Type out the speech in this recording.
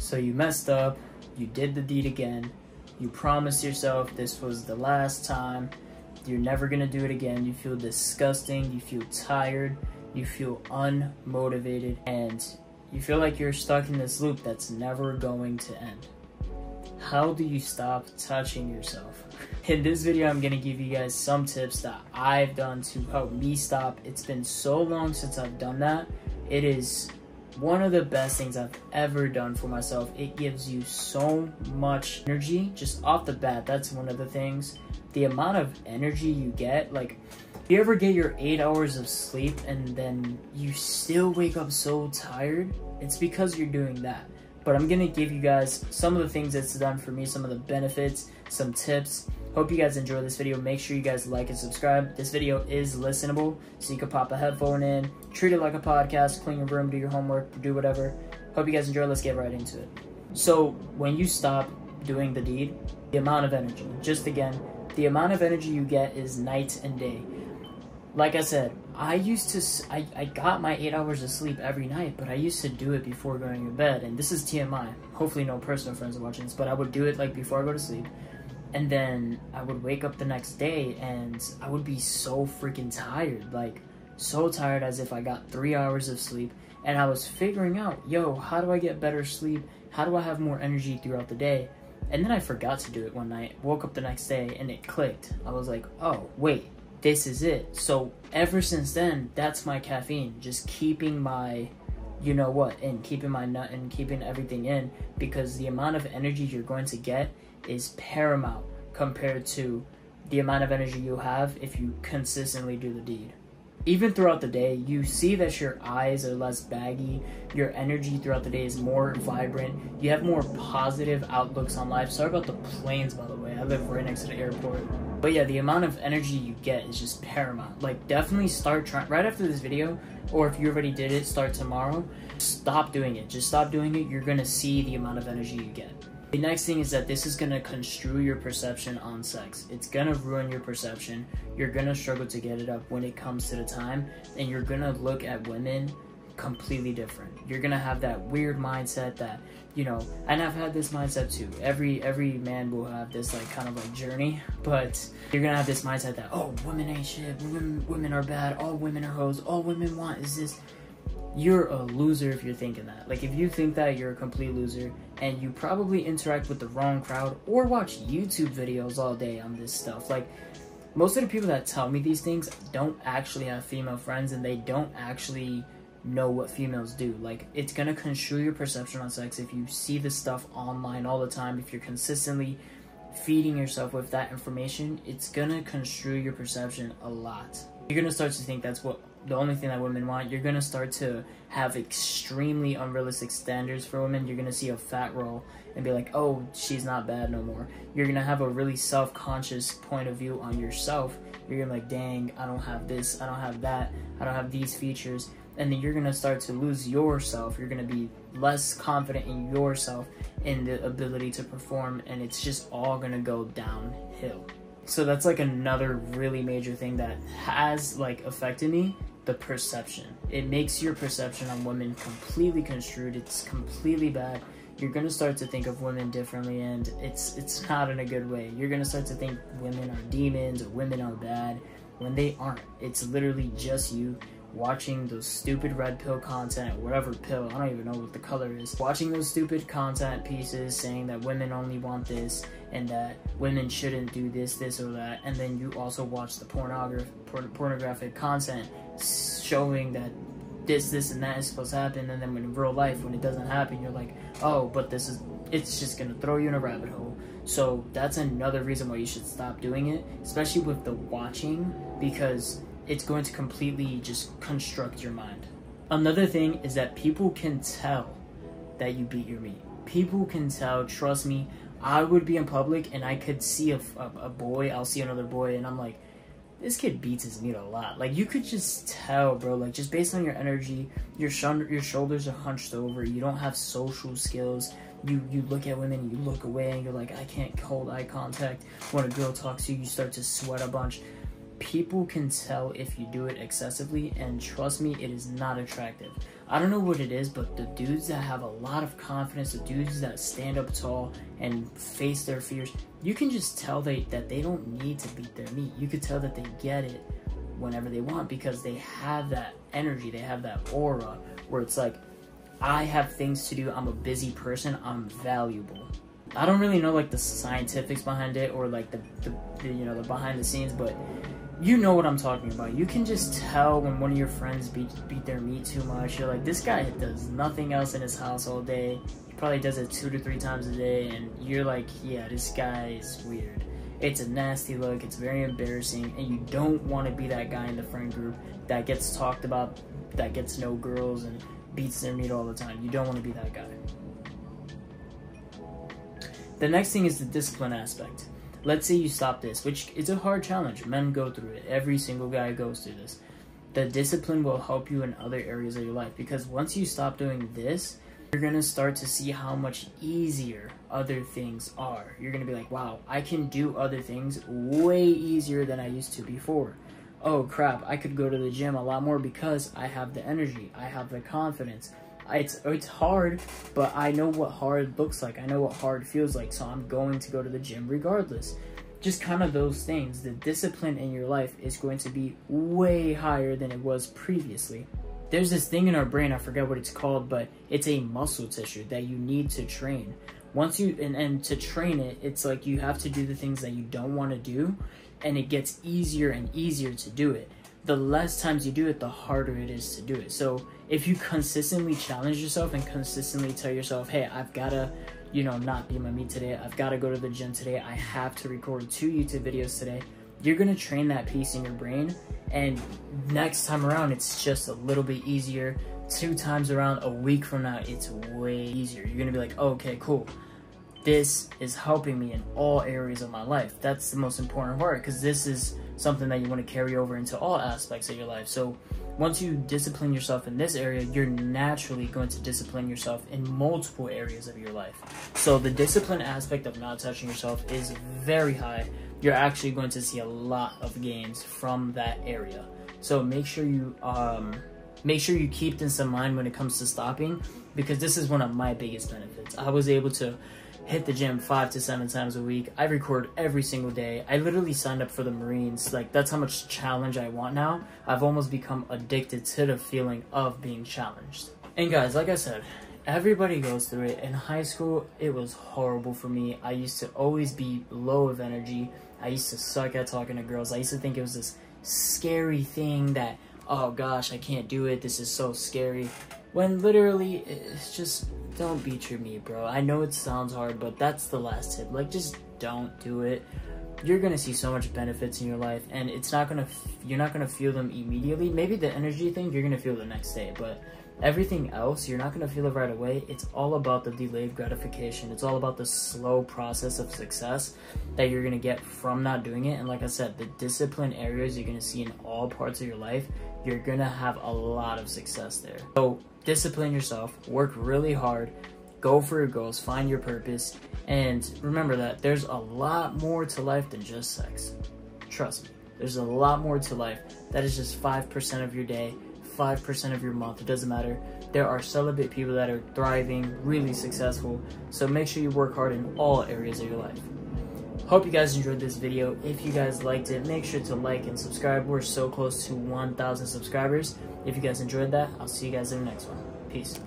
So you messed up, you did the deed again, you promised yourself this was the last time, you're never gonna do it again, you feel disgusting, you feel tired, you feel unmotivated, and you feel like you're stuck in this loop that's never going to end. How do you stop touching yourself? In this video, I'm gonna give you guys some tips that I've done to help me stop. It's been so long since I've done that. It is one of the best things I've ever done for myself. It gives you so much energy just off the bat. That's one of the things. The amount of energy you get, like, you ever get your 8 hours of sleep and then you still wake up so tired? It's because you're doing that. But I'm gonna give you guys some of the things that's done for me, some of the benefits, some tips. Hope you guys enjoy this video. Make sure you guys like and subscribe. This video is listenable, so you can pop a headphone in, treat it like a podcast, clean your room, do your homework, do whatever. Hope you guys enjoy. Let's get right into it. So when you stop doing the deed, the amount of energy, just again, the amount of energy you get is night and day. Like I said, I got my 8 hours of sleep every night, but I used to do it before going to bed. And this is TMI. Hopefully no personal friends are watching this, but I would do it like before I go to sleep. And then I would wake up the next day and I would be so freaking tired, like so tired as if I got 3 hours of sleep. And I was figuring out, yo, how do I get better sleep? How do I have more energy throughout the day? And then I forgot to do it one night, woke up the next day and it clicked. I was like, oh, wait. This is it. So ever since then, that's my caffeine, just keeping my, you know what, and keeping my nut and keeping everything in, because the amount of energy you're going to get is paramount compared to the amount of energy you have if you consistently do the deed. Even throughout the day, you see that your eyes are less baggy, your energy throughout the day is more vibrant, you have more positive outlooks on life. Sorry about the planes, by the way, I live right next to the airport. But yeah, the amount of energy you get is just paramount. Like, definitely start trying right after this video, or if you already did it, start tomorrow. Stop doing it. Just stop doing it. You're gonna see the amount of energy you get. The next thing is that this is gonna construe your perception on sex. It's gonna ruin your perception. You're gonna struggle to get it up when it comes to the time, and you're gonna look at women completely different. You're gonna have that weird mindset that, you know, and I've had this mindset too. Every man will have this like kind of like journey, but you're gonna have this mindset that, oh, women ain't shit, women are bad, all women are hoes, all women want is this. You're a loser if you're thinking that. Like, if you think that, you're a complete loser, and you probably interact with the wrong crowd or watch YouTube videos all day on this stuff. Like, most of the people that tell me these things don't actually have female friends, and they don't actually know what females do. Like, it's gonna construe your perception on sex if you see this stuff online all the time. If you're consistently feeding yourself with that information, it's gonna construe your perception a lot. You're gonna start to think that's what the only thing that women want. You're gonna start to have extremely unrealistic standards for women. You're gonna see a fat roll and be like, oh, she's not bad no more. You're gonna have a really self-conscious point of view on yourself. You're gonna be like, dang, I don't have this, I don't have that, I don't have these features. And then you're going to start to lose yourself. You're going to be less confident in yourself, in the ability to perform, and it's just all going to go downhill. So that's like another really major thing that has like affected me, the perception. It makes your perception on women completely construed. It's completely bad. You're going to start to think of women differently, and it's not in a good way. You're going to start to think women are demons or women are bad when they aren't. It's literally just you watching those stupid red pill content, whatever pill, I don't even know what the color is, watching those stupid content pieces saying that women only want this and that women shouldn't do this, this or that. And then you also watch the pornographic content showing that this and that is supposed to happen, and then in real life when it doesn't happen, you're like, oh, but this is, it's just gonna throw you in a rabbit hole. So that's another reason why you should stop doing it, especially with the watching, because it's going to completely just construct your mind. Another thing is that people can tell that you beat your meat. People can tell, trust me. I would be in public and I could see a boy, I'll see another boy, and I'm like, this kid beats his meat a lot. Like, you could just tell, bro, like, just based on your energy, your shoulders are hunched over, you don't have social skills, you look at women, you look away, and you're like, I can't hold eye contact. When a girl talks to you, you start to sweat a bunch. People can tell if you do it excessively, and trust me, it is not attractive. I don't know what it is, but the dudes that have a lot of confidence, the dudes that stand up tall and face their fears, you can just tell that they don't need to beat their meat. You could tell that they get it whenever they want because they have that energy, they have that aura where it's like, I have things to do, I'm a busy person, I'm valuable. I don't really know like the scientifics behind it or like the you know, the behind the scenes, but you know what I'm talking about. You can just tell when one of your friends beat their meat too much. You're like, this guy does nothing else in his house all day. He probably does it 2 to 3 times a day, and you're like, yeah, this guy is weird. It's a nasty look. It's very embarrassing, and you don't want to be that guy in the friend group that gets talked about, that gets no girls, and beats their meat all the time. You don't want to be that guy. The next thing is the discipline aspect. Let's say you stop this, which is a hard challenge. Men go through it. Every single guy goes through this. The discipline will help you in other areas of your life, because once you stop doing this, you're going to start to see how much easier other things are. You're going to be like, wow, I can do other things way easier than I used to before. Oh crap, I could go to the gym a lot more because I have the energy. I have the confidence. It's hard, but I know what hard looks like. I know what hard feels like, so I'm going to go to the gym regardless. Just kind of those things. The discipline in your life is going to be way higher than it was previously. There's this thing in our brain, I forget what it's called, but it's a muscle tissue that you need to train. Once you and to train it, it's like you have to do the things that you don't want to do, and it gets easier and easier to do it. The less times you do it, the harder it is to do it. So if you consistently challenge yourself and consistently tell yourself, hey, I've got to, you know, not be my meat today. I've got to go to the gym today. I have to record 2 YouTube videos today. You're going to train that piece in your brain. And next time around, it's just a little bit easier. 2 times around, a week from now, it's way easier. You're going to be like, okay, cool. This is helping me in all areas of my life. That's the most important part, because this is something that you want to carry over into all aspects of your life. So once you discipline yourself in this area, you're naturally going to discipline yourself in multiple areas of your life. So the discipline aspect of not touching yourself is very high. You're actually going to see a lot of gains from that area. So make sure you keep this in mind when it comes to stopping, because this is one of my biggest benefits. I was able to hit the gym 5 to 7 times a week. I record every single day. I literally signed up for the Marines. Like, that's how much challenge I want now. I've almost become addicted to the feeling of being challenged. And guys, like I said, everybody goes through it. In high school, it was horrible for me. I used to always be low of energy. I used to suck at talking to girls. I used to think it was this scary thing that, oh gosh, I can't do it, this is so scary. When literally, it's just, don't beat your meat, bro. I know it sounds hard, but that's the last tip. Like, just don't do it. You're gonna see so much benefits in your life, and it's not gonna, you're not gonna feel them immediately. Maybe the energy thing, you're gonna feel the next day, but everything else, you're not gonna feel it right away. It's all about the delayed gratification. It's all about the slow process of success that you're gonna get from not doing it. And like I said, the discipline areas you're gonna see in all parts of your life, you're gonna have a lot of success there. So discipline yourself, work really hard, go for your goals, find your purpose, and remember that there's a lot more to life than just sex. Trust me, there's a lot more to life. That is just 5% of your day, 5% of your month, it doesn't matter. There are celibate people that are thriving, really successful, so make sure you work hard in all areas of your life. Hope you guys enjoyed this video. If you guys liked it, make sure to like and subscribe. We're so close to 1,000 subscribers. If you guys enjoyed that, I'll see you guys in the next one. Peace.